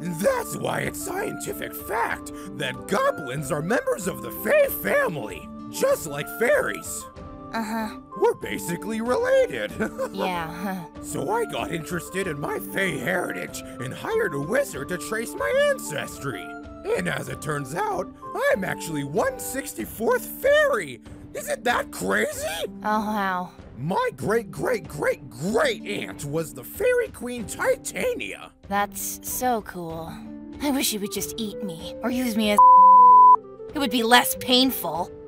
That's why it's scientific fact that goblins are members of the Fae family, just like fairies. Uh-huh. We're basically related. Yeah. So I got interested in my Fae heritage and hired a wizard to trace my ancestry. And as it turns out, I'm actually 1/64th fairy! Isn't that crazy? Oh, wow. My great-great-great-great-aunt was the fairy queen Titania. That's so cool. I wish you would just eat me, or use me as it would be less painful.